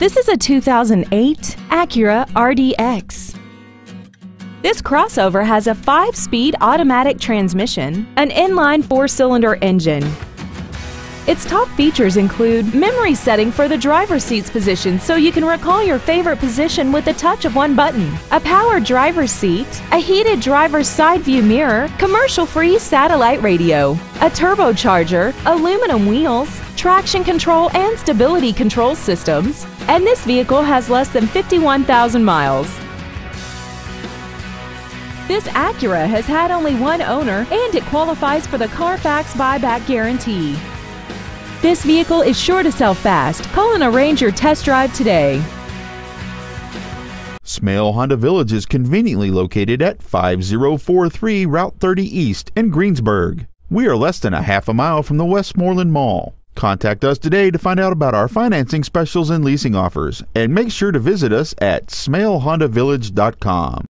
This is a 2008 Acura RDX. This crossover has a 5-speed automatic transmission, an inline 4-cylinder engine. Its top features include memory setting for the driver's seat's position so you can recall your favorite position with the touch of one button, a power driver's seat, a heated driver's side view mirror, commercial-free satellite radio, a turbocharger, aluminum wheels, traction control and stability control systems, and this vehicle has less than 51,000 miles. This Acura has had only one owner and it qualifies for the Carfax buyback guarantee. This vehicle is sure to sell fast. Call and arrange your test drive today. Smail Honda Village is conveniently located at 5043 Route 30 East in Greensburg. We are less than a half a mile from the Westmoreland Mall. Contact us today to find out about our financing specials and leasing offers, and make sure to visit us at SmailHondaVillage.com.